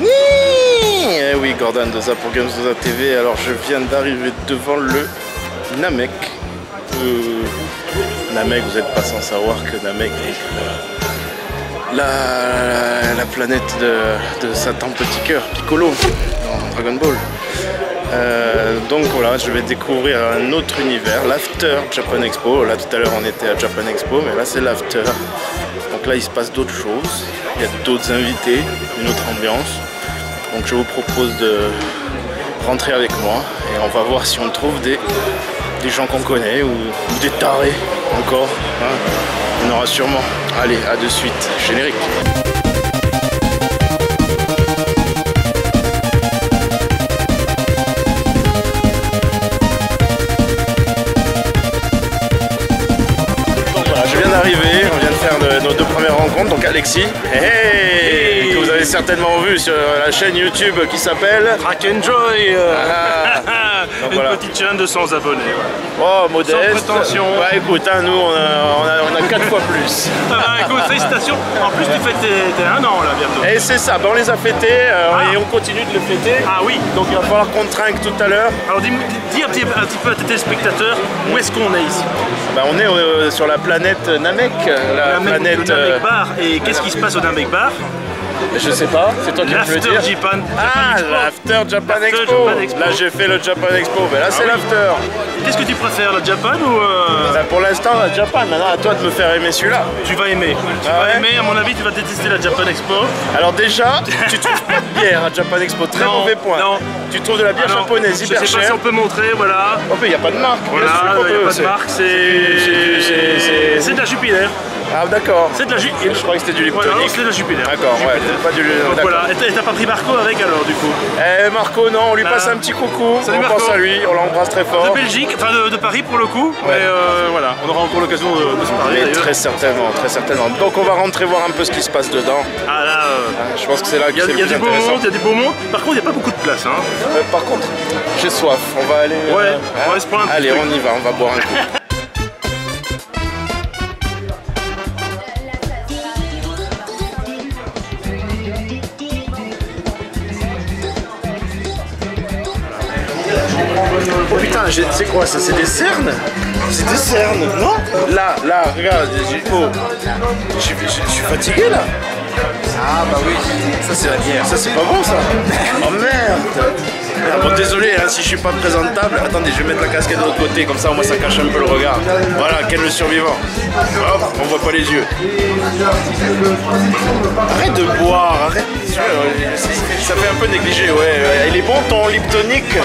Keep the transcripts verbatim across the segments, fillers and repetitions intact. Oui, eh oui, Gordon deux A pour Games deux A T V. Alors je viens d'arriver devant le Na_Mek. Euh, Na_Mek, vous n'êtes pas sans savoir que Na_Mek est la, la planète de, de Satan Petit Cœur, Piccolo, dans Dragon Ball. Euh, donc voilà, je vais découvrir un autre univers, l'After Japan Expo. Là tout à l'heure on était à Japan Expo, mais là c'est l'After. Donc là il se passe d'autres choses, il y a d'autres invités, une autre ambiance. Donc je vous propose de rentrer avec moi et on va voir si on trouve des, des gens qu'on connaît ou, ou des tarés encore. Hein. On aura sûrement. Allez, à de suite, générique. Donc Alexis, hey, hey, que vous avez certainement vu sur la chaîne YouTube qui s'appelle Track'N Joy. Ah, donc une voilà. Petite chaîne de cent abonnés. Ouais. Oh, modeste. Sans prétention. Bah écoute, hein, nous on a, on a, on a quatre fois plus. Bah écoute, félicitations. En plus tu fêtes tes, tes un an là bientôt. Et c'est ça, bah, on les a fêtés euh, ah. et on continue de les fêter. Ah oui. Donc il va falloir qu'on trinque tout à l'heure. Alors dis, dis un, petit, un petit peu à tes téléspectateurs, où est-ce qu'on est ici? Bah on est euh, sur la planète Na_Mek, la, la planète Na_Mek Bar. Et qu'est-ce qui se passe au Na_Mek Bar? Je sais pas, c'est toi qui veux le dire. Japan, Japan ah, l'After Japan, Japan Expo. Là j'ai fait le Japan Expo, mais là ah, c'est oui. l'After. Qu'est-ce que tu préfères, la Japan ou... Euh... Bah, pour l'instant la Japan, maintenant à toi de me faire aimer celui-là. Tu vas aimer. Tu ah, vas ouais. aimer, à mon avis tu vas détester la Japan Expo. Alors déjà, tu trouves pas de bière à Japan Expo, très non, mauvais point. Non. Tu trouves de la bière ah, japonaise hyper chère. Je sais pas si on peut montrer, voilà. Oh, il n'y a pas de marque. Voilà, il n'y a pas de marque, c'est... C'est de la Jupiter. Ah d'accord. C'est de la Jupiter. Je croyais que c'était du Liptonic. Voilà, c'est de la Jupiter. D'accord, ouais. Pas du... Donc voilà. Et t'as pas pris Marco avec alors du coup? Eh Marco non, on lui passe un petit coucou. Salut, on Marco. Pense à lui, on l'embrasse très fort. De Belgique, enfin de, de Paris pour le coup. Ouais. Mais euh, voilà, on aura encore l'occasion de, de se parler. Mais très certainement, très certainement. Donc on va rentrer voir un peu ce qui se passe dedans. Ah là. Euh... Ah, je pense que c'est là que c'est le plus intéressant. Il y a du beau monde. Par contre, il n'y a pas beaucoup de place. Hein. Euh, par contre, j'ai soif. On va aller. Ouais. Euh, on va se prendre un petit Allez, truc. On y va. On va boire un coup. Oh putain, c'est quoi ça? C'est des cernes? C'est des cernes, non? Là, là, regarde, oh. Je suis fatigué là. Ah bah oui, ça c'est la bière. Ça c'est pas bon ça. Oh merde. Ah, bon désolé hein, si je suis pas présentable. Attendez, je vais mettre la casquette de l'autre côté, comme ça au moins ça cache un peu le regard. Voilà, quel est le survivant. Hop, on voit pas les yeux. Arrête de boire, arrête. Ça fait un peu négligé, ouais. Il est bon ton Liptonic? Oui,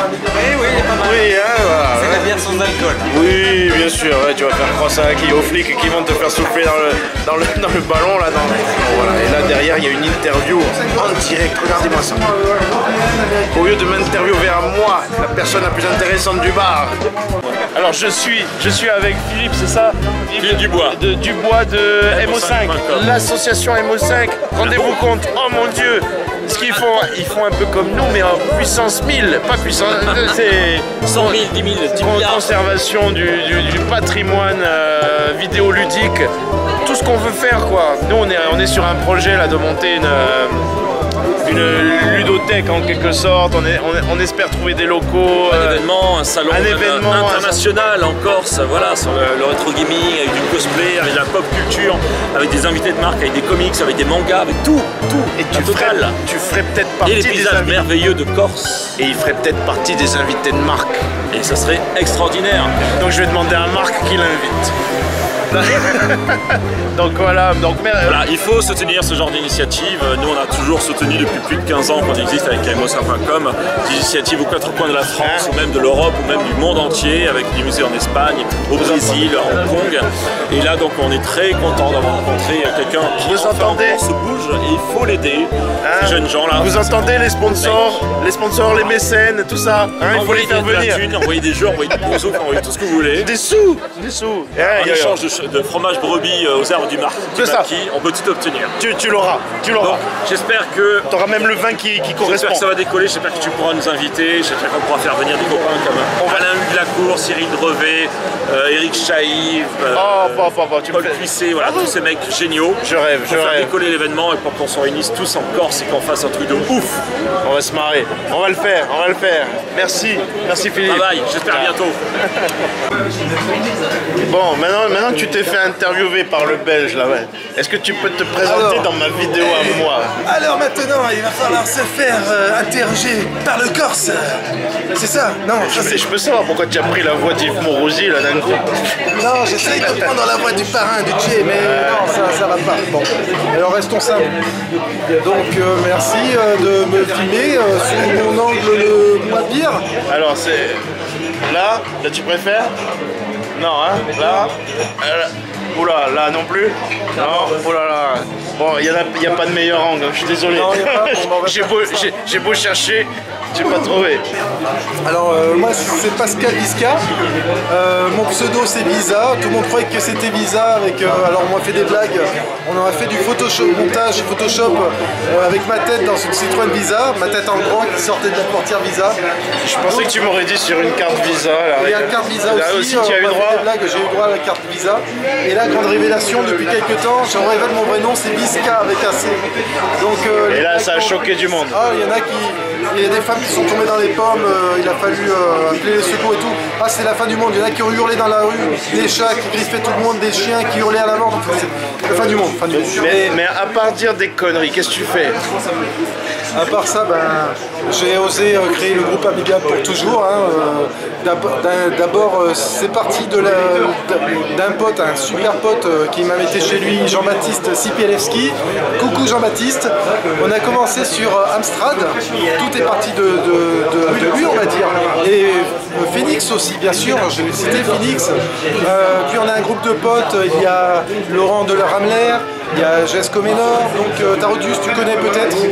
oui, il est pas mal. Oui, hein, voilà, c'est ouais. La bière sans alcool. Oui, bien sûr, ouais, tu vas faire croire ça qui aux flics qui vont te faire souffler dans le, dans le, dans le ballon là. Dans... Voilà. Et là derrière, il y a une interview en direct. Regardez-moi ça. Au lieu de m'interviewer à moi, la personne la plus intéressante du bar. Alors je suis, je suis avec Philippe, c'est ça? Philippe Dubois. De, Dubois de M O cinq, l'association M O cinq. Rendez-vous compte, oh mon Dieu. Ce qu'ils font, ils font un peu comme nous, mais en puissance mille, pas puissance, c'est cent mille, dix mille, dix mille. Conservation du, du, du patrimoine euh, vidéoludique, tout ce qu'on veut faire quoi. Nous on est, on est sur un projet là de monter une... Euh, une ludothèque en quelque sorte, on, est, on, on espère trouver des locaux. Un événement, un salon un événement, international un... en Corse, voilà, sur le, le rétro gaming, avec du cosplay, avec de la pop culture, avec des invités de marque, avec des comics, avec des mangas, avec tout, tout, et tu total. Ferais, tu ferais peut-être partie des... Et les paysages des merveilleux de Corse. Et il ferait peut-être partie des invités de marque. Et ça serait extraordinaire. Donc je vais demander à Marc qui l'invite. Donc voilà, donc voilà, il faut soutenir ce genre d'initiative. Nous on a toujours soutenu depuis plus de quinze ans quand il existe avec M O cinq point com des initiatives aux quatre coins de la France hein ou même de l'Europe ou même du monde entier, avec des musées en Espagne, au Brésil, à Hong Kong. Et là donc on est très content d'avoir rencontré quelqu'un qui vous entendez se bouge et il faut l'aider hein, ces jeunes gens là. Vous entendez les sponsors, les sponsors, les mécènes, tout ça hein, il faut les faire venir. Envoyez des jeux, envoyez des sous, envoyez tout ce que vous voulez. Des sous, des sous. Et ouais, en échange de tranche de fromage brebis aux arbres du marque. C'est ça. On peut tout obtenir. Tu, tu l'auras. Tu l'auras. J'espère que... Tu auras même le vin qui, qui correspond. J'espère que ça va décoller. J'espère que tu pourras nous inviter. J'espère qu'on pourra faire venir des copains comme Alain Hugues de la Cour, Cyril Drevet, euh, Eric Chaïf, euh, oh, bah, bah, bah, tu Paul Cuissé. Voilà, ah, tous ces mecs géniaux. Je rêve, je rêve. Pour faire décoller l'événement et pour qu'on se réunisse tous en Corse et qu'on fasse un truc de ouf. On va se marrer. On va le faire. On va le faire. Merci. Merci Philippe. Bye bye. J'espère à bientôt. Bon, maintenant, maintenant que tu t'es fait interviewer par le Belge, là, ouais. Est-ce que tu peux te présenter alors, dans ma vidéo à moi? Alors maintenant, il va falloir se faire euh, interroger par le Corse. C'est ça? Non, ça je, je peux savoir pourquoi tu as pris la voix d'Yves Morosi, là, d'un coup. Non, j'essaye de prendre la voix du parrain, du Tché, mais euh... non, ça, ça va pas. Bon, alors restons simples. Donc, euh, merci euh, de me filmer euh, sous mon angle le moins pire. Alors, c'est... Là, là tu préfères? Non, hein? Là? Euh, oula, là non plus? Non? Oula là. Bon, il n'y a, a pas de meilleur angle, je suis désolé. J'ai beau, beau chercher, j'ai pas trouvé. Alors, euh, moi c'est Pascal Visca. Euh, mon pseudo c'est Visa. Tout le monde croyait que c'était Visa. Avec, euh, alors, on m'a fait des blagues. On en a fait du Photoshop, montage Photoshop euh, avec ma tête dans une Citroën Visa. Ma tête en grand qui sortait de la portière Visa. Je pensais que tu m'aurais dit sur une carte Visa. Il y a une carte Visa là aussi. aussi tu euh, as eu droit. J'ai eu droit à la carte Visa. Et là, grande révélation depuis quelques temps, j'en révèle mon vrai nom, c'est Visa avec un C. Donc, euh, et là, ça a choqué du monde. Ah, il y en a qui... Il y a des femmes qui sont tombées dans les pommes, euh, il a fallu euh, appeler les secours et tout. Ah, c'est la fin du monde, il y en a qui ont hurlé dans la rue, des chats qui griffaient tout le monde, des chiens qui hurlaient à la mort. Enfin, c'est la fin du monde. Fin du monde. Mais, mais à part dire des conneries, qu'est-ce que tu fais? À part ça, ben, j'ai osé euh, créer le groupe Amiga pour toujours. Hein, euh, d'abord, euh, c'est parti d'un pote, un super pote euh, qui m'avait été chez lui, Jean-Baptiste Sipielewski. Coucou Jean-Baptiste. On a commencé sur euh, Amstrad. Tout est parti de, de, de, de lui, on va dire. Et euh, Phoenix aussi, bien sûr. Je vais citer Phoenix. Euh, puis on a un groupe de potes. Il y a Laurent de la Ramler. Il y a Jess Comenor, donc euh, Tarodius, tu connais peut-être, et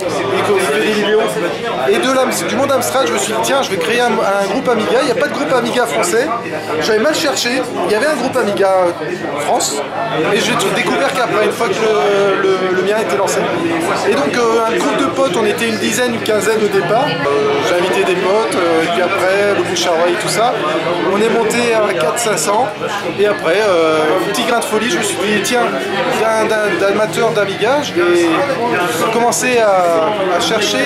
de la, du monde Amstrad, je me suis dit, tiens, je vais créer un, un groupe Amiga. Il n'y a pas de groupe Amiga français, j'avais mal cherché, il y avait un groupe Amiga France, et j'ai découvert qu'après, une fois que le, le, le mien était lancé. Et donc, euh, un groupe de potes, on était une dizaine, une quinzaine au départ, j'ai invité des potes, euh, et puis après, le bouche à oreille, tout ça, on est monté à quatre cents cinq cents, et après, euh, petit grain de folie, je me suis dit, tiens, d'un amateur d'Amiga, je vais commencer à, à chercher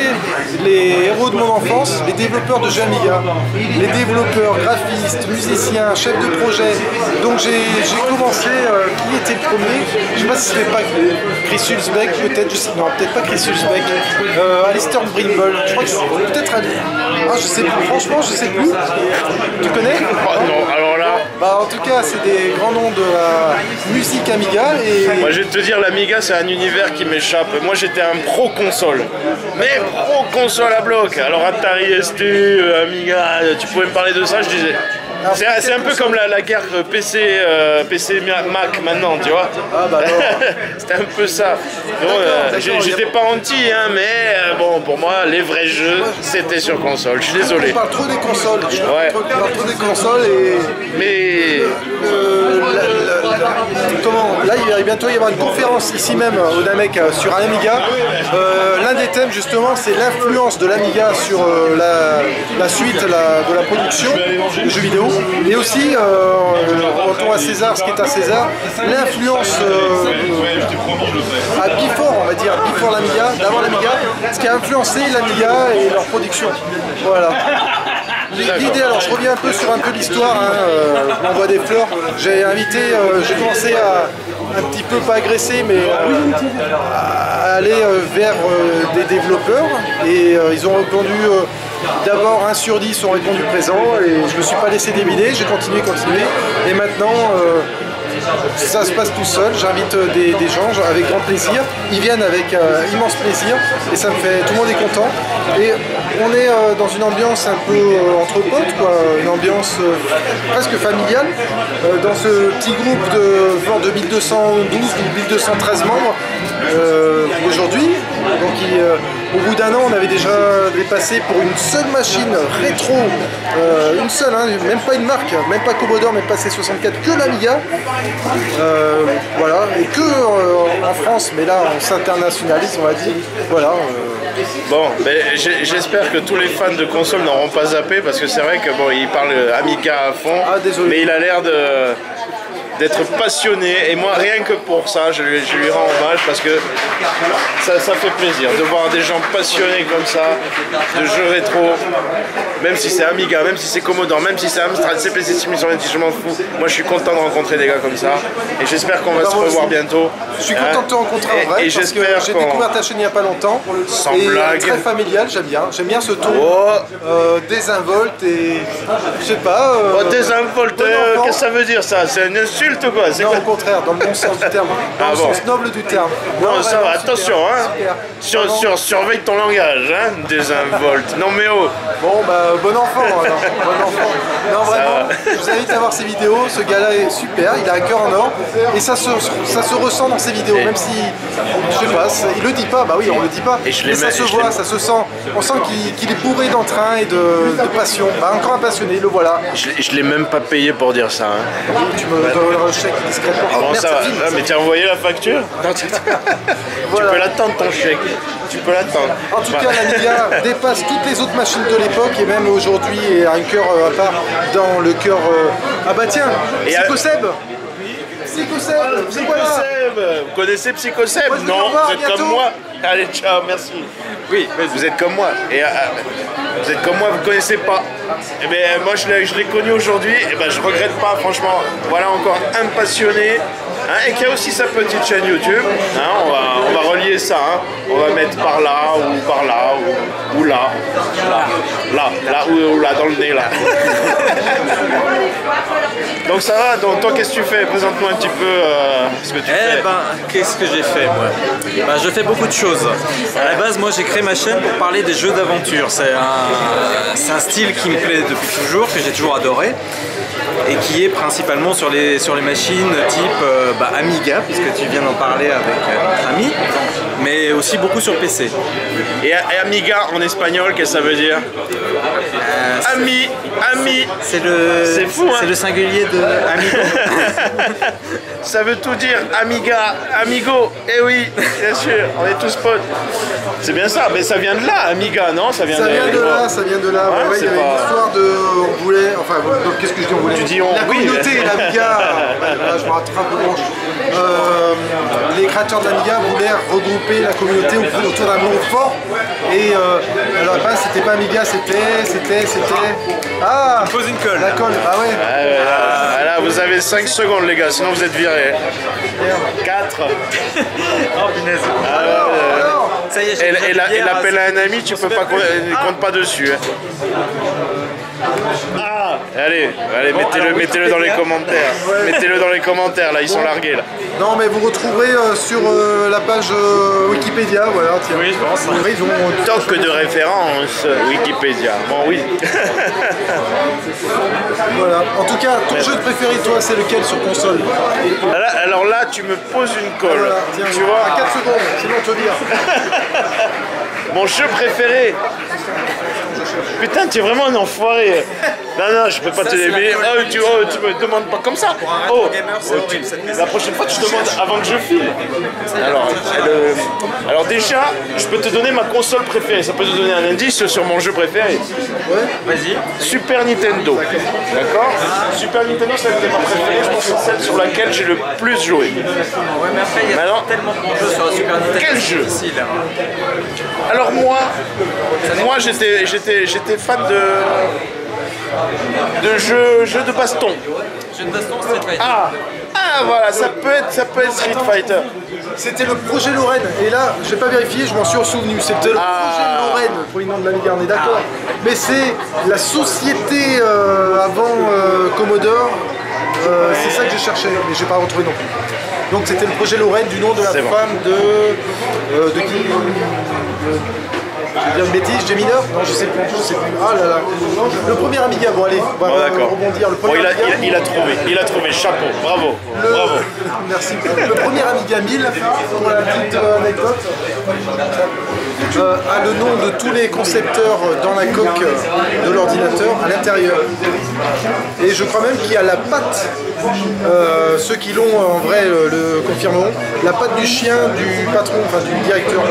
les héros de mon enfance, les développeurs de jeux Amiga, les développeurs, graphistes, musiciens, chefs de projet. Donc j'ai commencé, euh, qui était le premier? Je sais pas si c'était pas Chris Huelsbeck, peut-être, non, peut-être pas Chris Huelsbeck, euh, Alistair Brimble, je crois que c'est peut-être un... Ah, je sais plus, franchement, je sais plus. Tu connais? Oh, non, alors là... Bah, en tout cas, c'est des grands noms de la musique Amiga et... Moi, je vais te dire, l'Amiga, c'est un univers qui m'échappe. Moi, j'étais un pro-console. Mais pro-console à bloc. Alors, Atari S T, Amiga, tu pouvais me parler de ça, je disais... C'est un peu comme la, la guerre P C, euh, P C Mac maintenant, tu vois. Ah bah c'était un peu ça. Euh, J'étais pas anti, hein, mais euh, bon, pour moi, les vrais jeux, c'était sur console. Je suis désolé. Je parle trop des consoles. Je ouais. parle trop des consoles et... Mais... Euh, la, la, la, comment Là, il va bientôt y avoir une conférence ici même au Na_Mek sur un Amiga. Euh, L'un des thèmes, justement, c'est l'influence de l'Amiga sur euh, la, la suite la, de la production de jeux vidéo. Et aussi, euh, on retourne à César ce qui est à César, l'influence euh, à Before, on va dire, Before l'Amiga, d'avant l'Amiga, ce qui a influencé l'Amiga et leur production. Voilà. L'idée, alors je reviens un peu sur un peu l'histoire, hein, euh, on voit des fleurs. J'ai invité, euh, j'ai commencé à un petit peu, pas agresser, mais euh, à aller euh, vers euh, des développeurs et euh, ils ont répondu. Euh, D'abord un sur dix ont répondu présent et je me suis pas laissé débiler, j'ai continué, continué et maintenant euh, ça se passe tout seul, j'invite des, des gens avec grand plaisir, ils viennent avec euh, immense plaisir et ça me fait, tout le monde est content et on est euh, dans une ambiance un peu euh, entre potes quoi, une ambiance euh, presque familiale euh, dans ce petit groupe de, de mille deux cent douze, mille deux cent treize membres euh, aujourd'hui, donc il, euh, Au bout d'un an, on avait déjà dépassé pour une seule machine rétro, euh, une seule, hein, même pas une marque, même pas Commodore, même pas C soixante-quatre, que l'Amiga. Euh, voilà, et que euh, en France, mais là on s'internationalise, on va dire. Voilà. Euh, Bon, ben, j'espère que tous les fans de console n'auront pas zappé, parce que c'est vrai que bon, il parle Amiga à fond, ah, mais il a l'air de d'être passionné, et moi rien que pour ça je, je lui rends hommage, parce que ça, ça fait plaisir de voir des gens passionnés comme ça de jeux rétro, même si c'est Amiga, même si c'est Commodore, même si c'est Amstrad, C P C six mille soixante-dix, je m'en fous. Moi je suis content de rencontrer des gars comme ça, et j'espère qu'on va se revoir bientôt. Je suis content de te rencontrer en vrai, et parce que j'ai découvert ta chaîne il n'y a pas longtemps, sans blague, très familial, j'aime bien, j'aime bien ce ton oh. euh, désinvolte, et je sais pas... Euh, oh, désinvolte, bon euh, qu'est-ce que ça veut dire ça? C'est une insulte? Quoi, non, quoi au contraire, dans le bon sens du terme, dans ah le bon. Sens noble du terme. Non, non ça va, attention, super, hein. Super. Sur, sur, surveille ton langage, hein, désinvolte. Non mais oh. Bon bah, bon enfant, alors. Bon enfant. Non vraiment, je vous invite à voir ses vidéos, ce gars-là est super, il a un cœur en or, et ça se, ça se ressent dans ses vidéos, et même si, je sais pas, il le dit pas, bah oui, on le dit pas, et je mais ça se voit, ça se sent, on sent qu'il qu est bourré d'entrain et de, de passion, bah, encore un passionné, le voilà. Je, je l'ai même pas payé pour dire ça, hein. Tu me, un chèque discrètement. Oh, bon, merde, ça va. Film, ah, mais t'as envoyé la facture non, tu... Voilà. Tu peux l'attendre ton chèque. Tu peux l'attendre. En tout bah. cas, l'Amiga dépasse toutes les autres machines de l'époque, et même aujourd'hui et a un cœur euh, à part dans le cœur. Euh... Ah bah tiens, PsykoSeb. PsykoSeb, c'est quoi là? Vous connaissez PsykoSeb? Ouais, non, revoir, vous êtes bientôt. Comme moi. Allez, ciao, merci. Oui, vous êtes comme moi. Et, euh, vous êtes comme moi, vous connaissez pas. Et bien, moi, je l'ai connu aujourd'hui. Et ben, je regrette pas, franchement. Voilà encore un passionné. Hein, et qui a aussi sa petite chaîne YouTube. Hein, on, va, on va relier ça. Hein. On va mettre par là, ou par là, ou, ou là. Là, là, là, ou, ou là, dans le nez, là. Donc ça va, donc toi, qu'est-ce que tu fais? Présente-moi un petit peu euh, ce que tu eh fais. Eh ben, qu'est-ce que j'ai fait, moi? Ben, je fais beaucoup de choses. À la base, moi j'ai créé ma chaîne pour parler des jeux d'aventure. C'est un, un style qui me plaît depuis toujours, que j'ai toujours adoré, et qui est principalement sur les, sur les machines type euh, bah, Amiga, puisque tu viens d'en parler avec euh, notre ami, mais aussi beaucoup sur P C. Et, et Amiga en espagnol, qu'est-ce que ça veut dire? euh, Ami, ami. C'est le, fou, hein. Le singulier de Amigo. Ça veut tout dire, Amiga, Amigo, et eh oui, bien sûr, on est tous. C'est bien ça, mais ça vient de là, Amiga, non? Ça vient, ça vient de, de là, ça vient de là. Ouais, ouais, il y avait pas... une histoire de. On voulait. Enfin, qu'est-ce que je dis? On voulait. Tu dis on... La communauté, oui. L'Amiga. Là, je me rattrape aux branches. Euh, les créateurs de l'Amiga voulaient regrouper la communauté autour d'un nom fort. Et euh, alors, bah, c'était pas Amiga, c'était. C'était. C'était. Ah! Pose une colle. La colle, ah ouais. Euh, ah, là, vous avez cinq secondes, les gars, sinon vous êtes virés. quatre. Oh, punaise. Ah, ouais. Alors, ça y est, et, et l'appel la, à, à un ami, tu peux pas compte, ah. compte pas dessus. Ah, allez, allez, bon, mettez-le, mettez-le dans les commentaires. Ouais. Mettez-le dans les commentaires, là, ils bon. sont largués là. Non, mais vous retrouverez euh, sur euh, la page euh, Wikipédia, voilà. Tiens. Oui, je pense. Vrai, ils ont... Tant que de référence Wikipédia. Bon, oui. Voilà. En tout cas, ton mais... jeu préféré, toi, c'est lequel sur console? Alors là, tu me poses une colle. Voilà, tiens, tu vois. À quatre secondes, sinon on te vire. Mon jeu préféré. Putain, tu es vraiment un enfoiré. Non, non, je peux pas ça, te débiller. Oh, tu, oh, tu me demandes pas comme ça. Oh, gamer, oh tu, la prochaine fois, tu demandes avant que je file. Alors, le, alors déjà, je peux te donner ma console préférée. Ça peut te donner un indice sur mon jeu préféré. Ouais. Vas-y. Super Nintendo. D'accord. Super Nintendo, c'est ma préférée. Je pense que c'est celle sur laquelle j'ai le plus joué. Ouais, mais après, il y a maintenant, tellement de bons jeux sur la Super Nintendo. Quel jeu? Alors moi, moi, j'étais, j'étais, j'étais fan de de jeux, jeux de baston. Jeux de baston, Street Fighter. Ah, ah voilà, ça peut être, ça peut être Street Fighter. C'était le projet Lorraine, et là, j'ai pas vérifié, je m'en suis ressouvenue. C'était le ah. projet Lorraine pour les noms de l'Amiga, on est d'accord. Ah. Mais c'est la société euh, avant euh, Commodore. Euh, ouais. C'est ça que je cherchais, mais j'ai pas retrouvé non plus. Donc c'était le projet Lorraine du nom de la femme bon. de euh, de qui? Euh, Je vais dire une bêtise, j'ai mineur? Non, je sais plus, je sais plus. Ah là là. Le premier Amiga, bon allez, on va bon, rebondir. Le premier bon, il, a, il, a, il a trouvé, il a trouvé, chapeau, bravo, le... bravo. Merci. Le premier Amiga mille, pour la petite anecdote. euh, a le nom de tous les concepteurs dans la coque de l'ordinateur à l'intérieur. Et je crois même qu'il y a la patte, euh, ceux qui l'ont en vrai le confirmeront, la patte du chien du patron, enfin du directeur,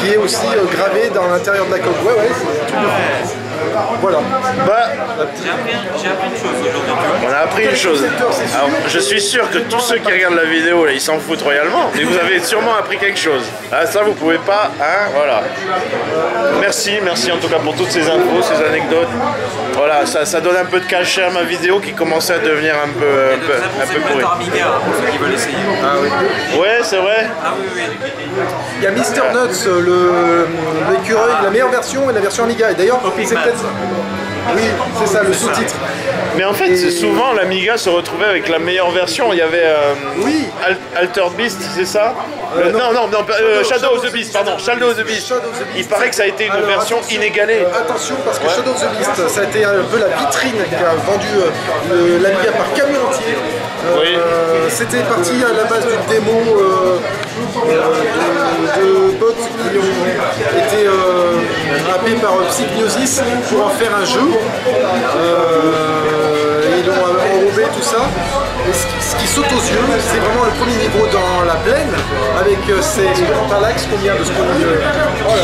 qui est aussi euh, gravée dans l'intérieur de la coque. Ouais, ouais, c'est tout le... Voilà. Bah, j'ai appris, appris une chose aujourd'hui. On a appris une chose. Alors, je suis sûr que tous ceux qui regardent la vidéo, là, ils s'en foutent royalement. Mais vous avez sûrement appris quelque chose. Ah, ça, vous pouvez pas, hein, voilà. Merci, merci en tout cas pour toutes ces infos, ces anecdotes. Voilà, ça, ça donne un peu de cachet à ma vidéo qui commençait à devenir un peu, un peu, un peu pourrie. Pour ceux qui veulent essayer. Ah oui. Ouais, c'est vrai. Ah oui, oui. Il y a Mister Nuts, le l'écureuil, la meilleure version et la version Amiga. Et d'ailleurs, c'est peut-être... Oui, c'est ça, le sous-titre. Mais en fait, et... souvent, l'Amiga se retrouvait avec la meilleure version. Il y avait euh, oui. Al Altered Beast, c'est ça euh, euh, Non, non, non euh, Shadow, Shadow of the Beast, pardon, Shadow of the Beast. Shadow of the Beast. Il paraît que ça a été une Alors, version attention, inégalée. Euh, attention, parce que ouais. Shadow of the Beast, ça a été un peu la vitrine qui a vendu euh, l'Amiga par camion entier. Euh, oui. euh, C'était parti à la base d'une démo euh, euh, de, de bots qui ont été euh, happés par euh, Psychnosis pour en faire un jeu. Euh, ils l'ont enrobé, tout ça. Et ce, ce qui saute aux yeux, c'est vraiment le premier niveau dans la plaine, avec euh, ces Parallax, combien de scrolling euh, oh là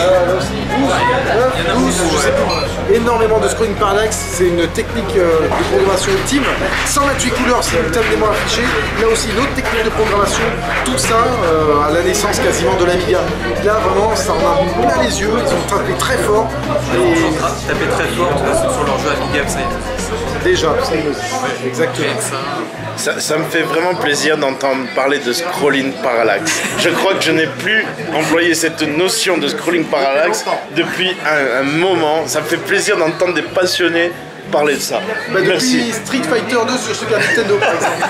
là, douze, je sais plus. Énormément de scrolling Parallax, c'est une technique euh, de programmation ultime. cent vingt-huit couleurs simultanément affichées, là aussi une autre technique de programmation, tout ça euh, à la naissance quasiment de l'Amiga. Là vraiment, ça en a plein les yeux, ils ont tapé très fort. Ils ont tapé très fort, en tout cas, sur leur jeu Amiga, ça y est. Déjà, exactement. Ça, ça me fait vraiment plaisir d'entendre parler de scrolling parallax. Je crois que je n'ai plus employé cette notion de scrolling parallax depuis un, un moment. Ça me fait plaisir d'entendre des passionnés parler de ça. Bah, merci. Depuis Street Fighter deux sur Super Nintendo par exemple.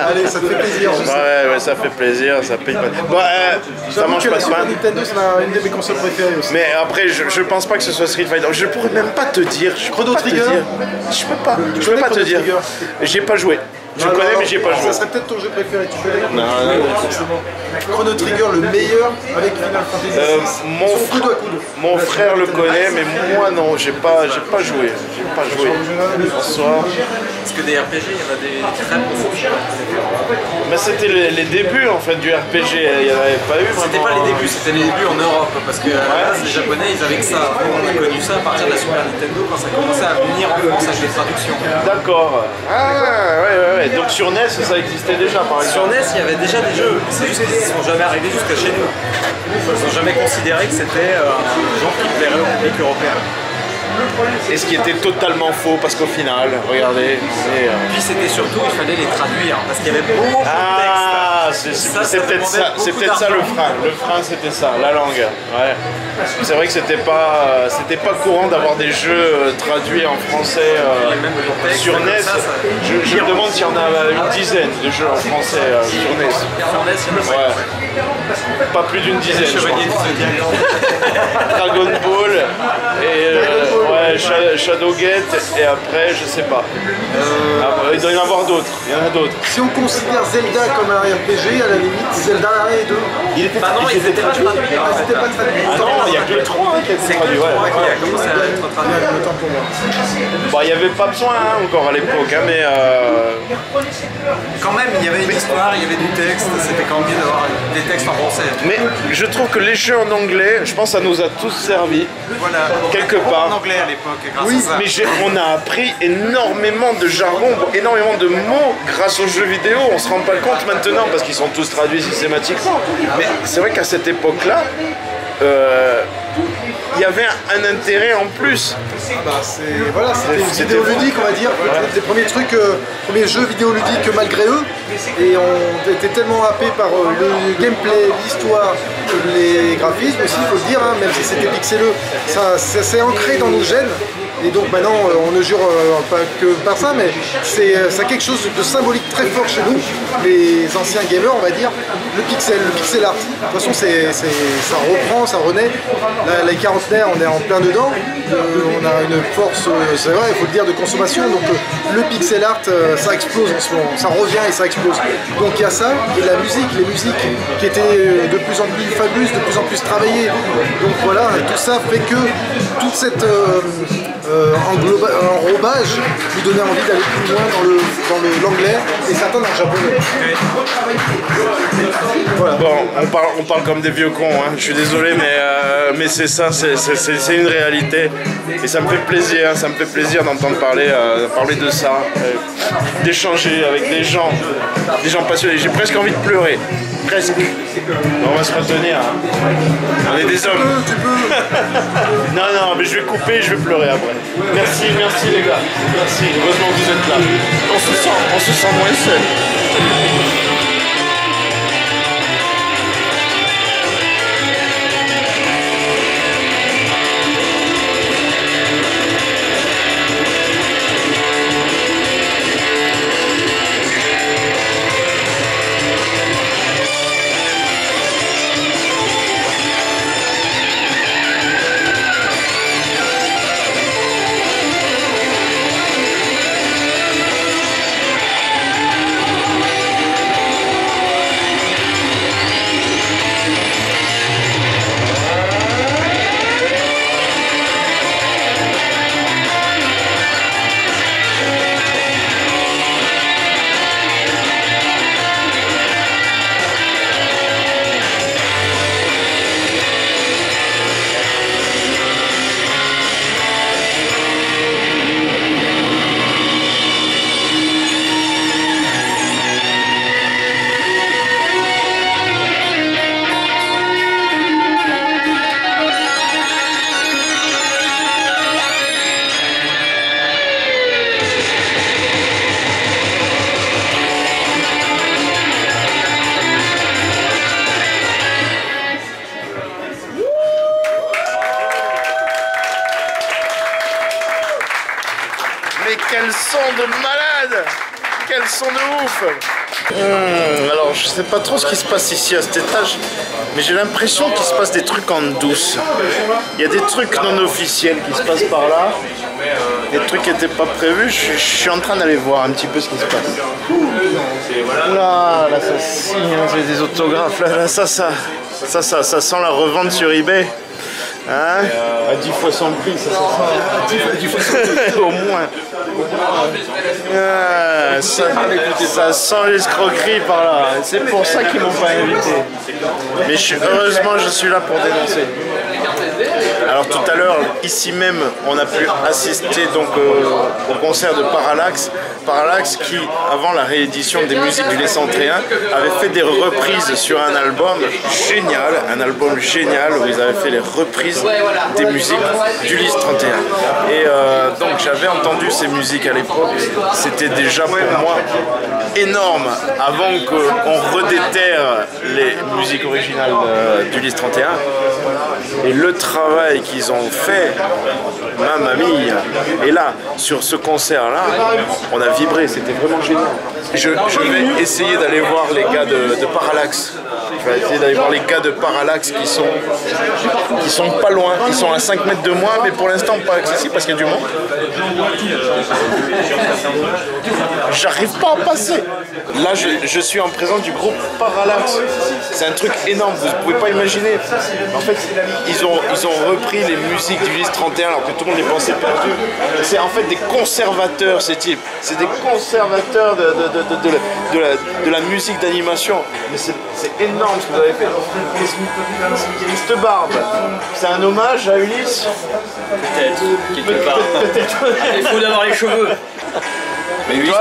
Allez, ça te fait plaisir. Je ouais, sais. ouais, ça fait plaisir, ça paye pas. Bon, euh, ça mange pas de pain. Super Nintendo, c'est une de mes consoles préférées aussi. Mais après, je, je pense pas que ce soit Street Fighter. Je pourrais même pas te dire. Je Chrono Trigger. Je peux pas. Je peux pas te dire. J'ai pas joué. Je Alors, connais mais j'ai pas joué. Ça serait peut-être ton jeu préféré, tu connais? Non, non, non, non. Chrono Trigger, le meilleur avec Final Fantasy euh, mon, fr... mon frère le connaît, mais moi non, j'ai pas, j'ai pas joué. J'ai pas joué. Bonsoir. Parce que des R P G, il y en a des très bons. Mais c'était les, les débuts en fait du R P G, il n'y en avait pas eu vraiment. C'était pas les débuts, c'était les débuts en Europe, parce que ouais. à la base, les Japonais ils avaient que ça. On a connu ça à partir de la Super Nintendo quand ça commençait à venir en France avec les traductions. D'accord. Ah ouais ouais ouais. Donc sur N E S, ça existait déjà par exemple. Sur N E S, il y avait déjà des jeux, c'est juste qu'ils ne sont jamais arrivés jusqu'à chez nous. Ils n'ont jamais considéré que c'était euh, un genre qui plairait au public européen. Et ce qui était totalement faux, parce qu'au final, regardez... Euh... Puis c'était surtout, il fallait les traduire, parce qu'il y avait beaucoup de ah, textes. Ah, c'est peut-être ça, c'est peut-être ça le frein. Le frein, c'était ça, la langue. Ouais. C'est vrai que c'était pas, euh, c'était pas courant d'avoir des jeux euh, traduits en français euh, textes, sur N E S. Ça, ça... Je, je me demande s'il y en a une dizaine de jeux en français euh, sur N E S. Ouais. Pas plus d'une dizaine, je crois. Dragon Ball et... Euh... Ouais, Shadowgate et après, je sais pas. Euh... Après, il doit y en avoir d'autres. Il y en a d'autres. Si on considère Zelda comme un R P G, à la limite, Zelda un et deux. Il était, bah non, il était traduit. Pas traduit. Ah, c'était pas traduit. Ah non, il n'y a que le trois hein, qui a été traduit. Ouais. Qui a commencé à être traduit avec le temps pour moi. Bon, il n'y avait pas besoin hein, encore à l'époque, hein, mais. Euh... Quand même, il y avait une histoire, il y avait du texte. C'était quand même bien d'avoir des textes en français. Mais je trouve que les jeux en anglais, je pense, ça nous a tous servi. Voilà. Quelque part. En anglais à l'époque, grâce oui, à ça. Mais on a appris énormément de jargon, énormément de mots grâce aux jeux vidéo. On se rend pas compte maintenant parce qu'ils sont tous traduits systématiquement. Mais c'est vrai qu'à cette époque-là, euh, il y avait un, un intérêt en plus. Bah, voilà, c'était vidéoludique, on va dire. Voilà. Des premiers trucs, euh, premiers jeux vidéoludiques malgré eux. Et on était tellement happé par euh, le gameplay, l'histoire, les graphismes aussi, il faut le dire, hein, même si c'était pixeleux. Ça, ça s'est ancré dans nos gènes. Et donc maintenant, on ne jure pas que par ça, mais c'est quelque chose de symbolique très fort chez nous, les anciens gamers, on va dire, le pixel, le pixel art. De toute façon, c'est, c'est, ça reprend, ça renaît. Là, les quarantenaires, on est en plein dedans. Euh, on a une force, c'est vrai, il faut le dire, de consommation. Donc le pixel art, ça explose en ce moment, ça revient et ça explose. Donc il y a ça, et la musique, les musiques qui étaient de plus en plus fabuleuses, de plus en plus travaillées. Donc voilà, tout ça fait que toute cette... Euh, Euh, enrobage vous donnait envie d'aller plus loin dans l'anglais et s'attendre en japonais. Voilà. Bon, on parle, on parle comme des vieux cons, hein. Je suis désolé, mais, euh, mais c'est ça, c'est une réalité. Et ça me fait plaisir, hein, ça me fait plaisir d'entendre parler, euh, parler de ça, euh, d'échanger avec des gens, des gens passionnés. J'ai presque envie de pleurer. Presque. On va se retenir. Hein. On est des hommes. Tu peux, tu peux. Non, non, mais je vais couper et je vais pleurer après. Merci, merci les gars. Merci. Heureusement que vous êtes là. On se sent, on se sent moins seul. Mmh, alors je sais pas trop ce qui se passe ici à cet étage, mais j'ai l'impression qu'il se passe des trucs en douce. Il y a des trucs non officiels qui se passent par là, des trucs qui n'étaient pas prévus. Je, je suis en train d'aller voir un petit peu ce qui se passe. Oula, là ça signe, j'ai des autographes, là, là ça, ça, ça, ça, ça sent la revente sur eBay. Hein, euh, à dix fois son prix, ça, ça, ça. dix fois son prix. Au moins. Ah, ça, ça sent l'escroquerie par là. C'est pour ça qu'ils m'ont pas invité. Mais je, heureusement, je suis là pour dénoncer. Alors tout à l'heure, ici même, on a pu assister donc euh, au concert de Parallax. Parallax qui, avant la réédition des musiques du Lécentrien, avait fait des reprises sur un album génial, un album génial où ils avaient fait les reprises des musiques du Lécentrien. Et euh, donc j'avais entendu ces musiques à l'époque, c'était déjà pour moi énorme, avant qu'on redéterre les musiques originales euh, du Lécentrien. Et le travail qu'ils ont fait, mamma mia. Et là, sur ce concert-là, on a vibré, c'était vraiment génial. Je, je vais essayer d'aller voir les gars de, de Parallax. Je vais essayer d'aller voir les gars de Parallax qui sont, qui sont pas loin, qui sont à cinq mètres de moi, mais pour l'instant pas accessibles parce qu'il y a du monde. J'arrive pas à passer. Là, je, je suis en présence du groupe Parallax. C'est un truc énorme, vous pouvez pas imaginer. En fait, ils ont, ils ont repris les musiques du Lys trente et un alors que tout le monde les pensait perdu. C'est en fait des conservateurs, ces types. C'est des conservateurs de, de, de, de, de, la, de, la, de la musique d'animation. Mais c'est énorme ce que vous avez fait. Cette barbe, c'est un hommage à Ulysse. Peut-être, quelque part. Il faut d'avoir les cheveux. Mais Ulysse,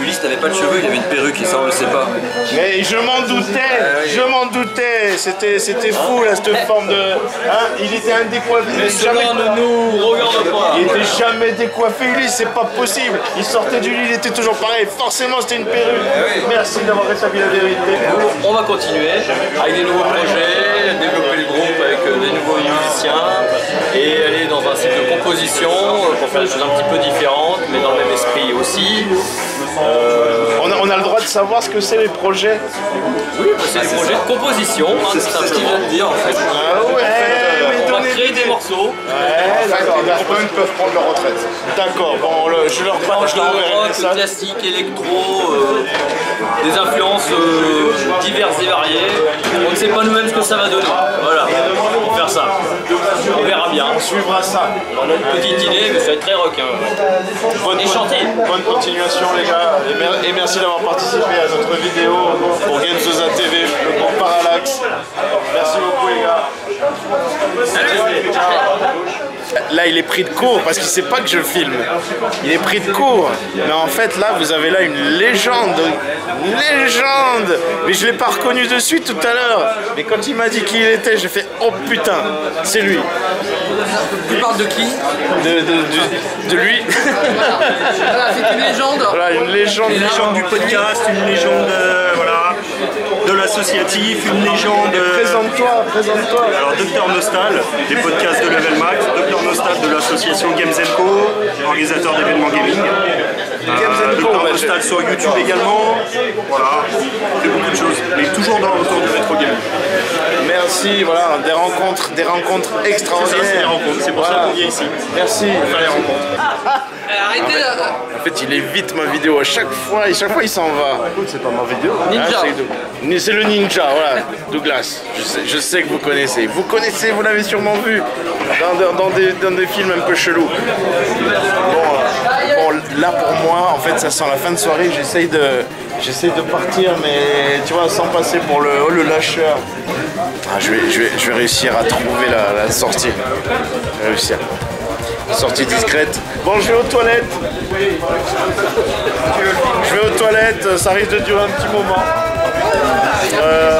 Ulysse n'avait pas de cheveux, il avait une perruque et ça on le sait pas. Mais je m'en doutais, je m'en doutais, c'était c'était fou là cette forme de... Hein, il était indécoiffé. Mais jamais ne nous regarde pas. Il était jamais décoiffé Ulysse, c'est pas possible. Il sortait du lit, il était toujours pareil, forcément c'était une perruque. Merci d'avoir rétabli la vérité. On va continuer avec des nouveaux projets, développer le groupe avec des nouveaux musiciens et aller dans un cycle de composition. propositions pour faire des choses un petit peu différentes, mais dans le même esprit aussi. Euh... On, a, on a le droit de savoir ce que c'est les projets. Oui, bah c'est ah, des projets ça. de composition, hein, c'est ce que je viens de dire en fait. Ah ouais, mais on va créer des morceaux. Ouais, d'accord, les groupes peuvent prendre leur retraite. D'accord, bon, le, je leur parle de rock, classique, électro, euh, des influences euh, diverses et variées. On ne sait pas nous-mêmes ce que ça va donner. Voilà, on va faire ça. On verra bien. On suivra ça. On a une petite idée, mais ça va être très rock. Hein. Bonne, et chanter. Bonne continuation les gars. Et merci d'avoir participé à notre vidéo pour Games deux A T V, pour Parallax. Merci beaucoup les gars. Salut. Là il est pris de court parce qu'il sait pas que je filme. Il est pris de court. Mais en fait là vous avez là une légende. Une légende. Mais je l'ai pas reconnu de suite tout à l'heure. Mais quand il m'a dit qui il était, j'ai fait oh putain, c'est lui. Tu parles de qui? De, de, de, de lui. Voilà, c'est une légende. Voilà, une légende. Une légende du podcast, une légende euh, voilà, de l'associatif, une légende... Euh... Présente-toi, présente-toi. Alors, Dr Nostal, des podcasts de Level Max, Dr Nostal de l'association Games Co, organisateur d'événements gaming. Euh, Dr Nostal sur YouTube également. Voilà, c'est beaucoup de choses, mais toujours dans le retour du rétro gaming. Merci, voilà, des rencontres, des rencontres extraordinaires. C'est des rencontres, c'est pour voilà. ça qu'on vient ici. Merci. Enfin, les rencontres. Ah, ah, arrêtez là. En fait, il évite ma vidéo à chaque fois, et chaque fois il s'en va. Écoute, c'est pas ma vidéo. Ninja. Ah, c'est le ninja, voilà. Douglas, je sais, je sais que vous connaissez. Vous connaissez, vous l'avez sûrement vu dans, dans, des, dans des films un peu chelous. Bon, bon, là pour moi, en fait, ça sent la fin de soirée. J'essaye de... J'essaie de partir, mais tu vois, sans passer pour le, oh, le lâcheur. Ah, je, vais, je, vais, je vais réussir à trouver la, la sortie. Je vais réussir. Sortie discrète. Bon, je vais aux toilettes. Je vais aux toilettes, ça risque de durer un petit moment. Euh,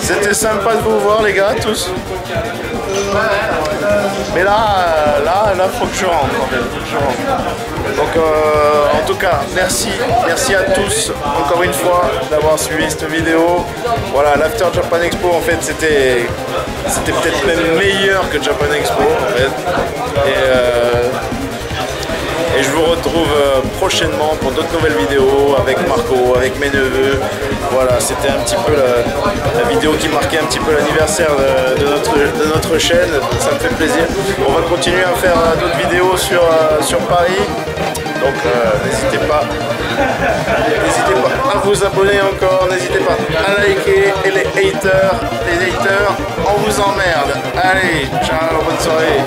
C'était sympa de vous voir, les gars, tous. Mais là, là, là, faut que je rentre. Je rentre. Donc, euh, en tout cas, merci, merci à tous encore une fois d'avoir suivi cette vidéo. Voilà, l'After Japan Expo, en fait, c'était, c'était peut-être même meilleur que Japan Expo, en fait. Et, euh, et je vous retrouve prochainement pour d'autres nouvelles vidéos avec Marco, avec mes neveux. Voilà, c'était un petit peu la, la vidéo qui marquait un petit peu l'anniversaire de, de, notre, de notre chaîne. Ça me fait plaisir. On va continuer à faire d'autres vidéos sur, sur Paris. Donc euh, n'hésitez pas, n'hésitez pas à vous abonner encore, n'hésitez pas à liker. Et les haters, les haters, on vous emmerde. Allez, ciao, bonne soirée.